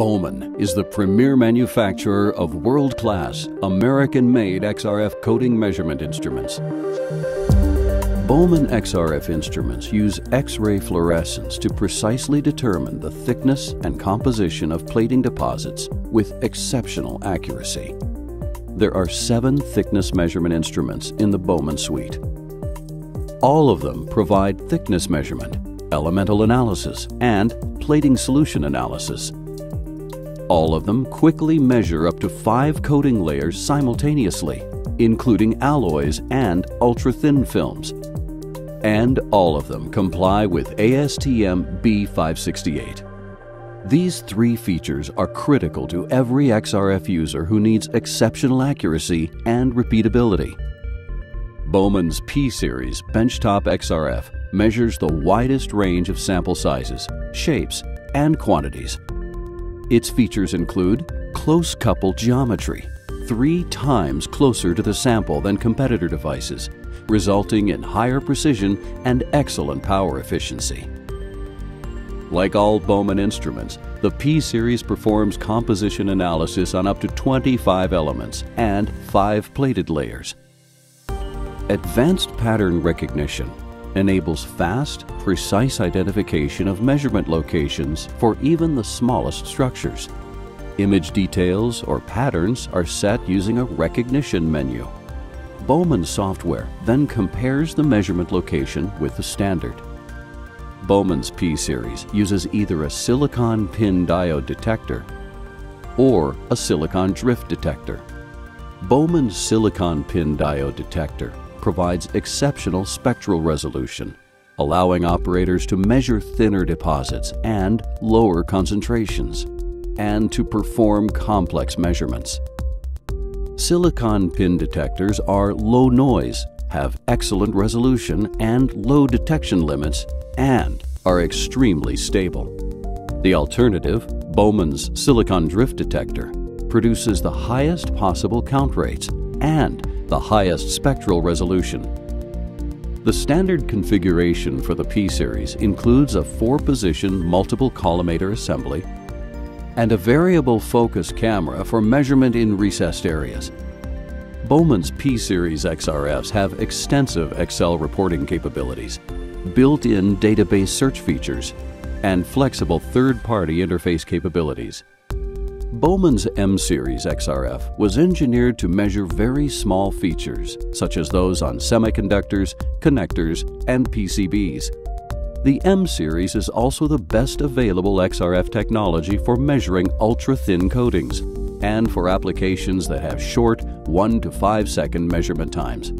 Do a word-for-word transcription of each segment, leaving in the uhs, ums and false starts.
Bowman is the premier manufacturer of world-class, American-made X R F coating measurement instruments. Bowman X R F instruments use X-ray fluorescence to precisely determine the thickness and composition of plating deposits with exceptional accuracy. There are seven thickness measurement instruments in the Bowman suite. All of them provide thickness measurement, elemental analysis, and plating solution analysis. All of them quickly measure up to five coating layers simultaneously, including alloys and ultra-thin films. And all of them comply with A S T M B five sixty-eight. These three features are critical to every X R F user who needs exceptional accuracy and repeatability. Bowman's P-Series benchtop X R F measures the widest range of sample sizes, shapes, and quantities. Its features include close couple geometry, three times closer to the sample than competitor devices, resulting in higher precision and excellent power efficiency. Like all Bowman instruments, the P-Series performs composition analysis on up to twenty-five elements and five plated layers. Advanced pattern recognition enables fast, precise identification of measurement locations for even the smallest structures. Image details or patterns are set using a recognition menu. Bowman software then compares the measurement location with the standard. Bowman's P-Series uses either a silicon pin diode detector or a silicon drift detector. Bowman's silicon pin diode detector provides exceptional spectral resolution, allowing operators to measure thinner deposits and lower concentrations, and to perform complex measurements. Silicon pin detectors are low noise, have excellent resolution and low detection limits, and are extremely stable. The alternative, Bowman's silicon drift detector, produces the highest possible count rates and the highest spectral resolution. The standard configuration for the P-Series includes a four-position multiple collimator assembly and a variable focus camera for measurement in recessed areas. Bowman's P-Series X R Fs have extensive Excel reporting capabilities, built-in database search features, and flexible third-party interface capabilities. Bowman's M-Series X R F was engineered to measure very small features, such as those on semiconductors, connectors, and P C Bs. The M-Series is also the best available X R F technology for measuring ultra-thin coatings and for applications that have short one to five second measurement times.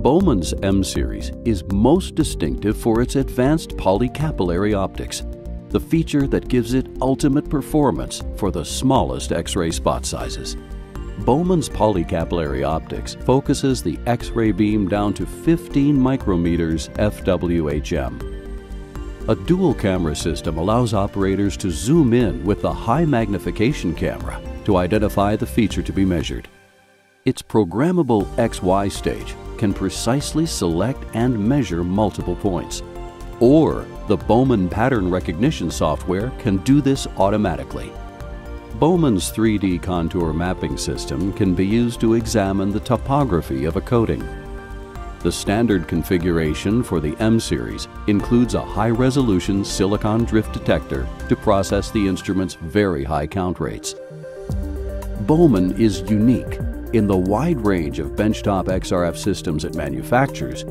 Bowman's M-Series is most distinctive for its advanced polycapillary optics, the feature that gives it ultimate performance for the smallest X-ray spot sizes. Bowman's polycapillary optics focuses the X-ray beam down to fifteen micrometers F W H M. A dual camera system allows operators to zoom in with the high magnification camera to identify the feature to be measured. Its programmable X Y stage can precisely select and measure multiple points. Or the Bowman pattern recognition software can do this automatically. Bowman's three D contour mapping system can be used to examine the topography of a coating. The standard configuration for the M-Series includes a high-resolution silicon drift detector to process the instrument's very high count rates. Bowman is unique in the wide range of benchtop X R F systems it manufactures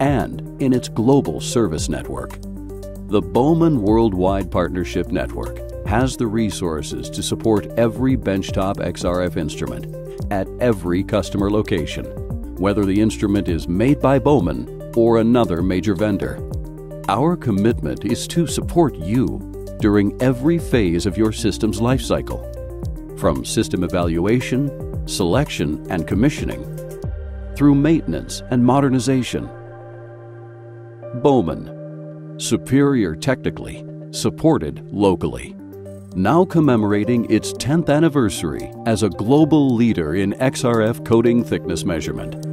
and in its global service network. The Bowman Worldwide Partnership Network has the resources to support every benchtop X R F instrument at every customer location, whether the instrument is made by Bowman or another major vendor. Our commitment is to support you during every phase of your system's life cycle, from system evaluation, selection and commissioning, through maintenance and modernization. Bowman, superior technically, supported locally. Now commemorating its tenth anniversary as a global leader in X R F coating thickness measurement.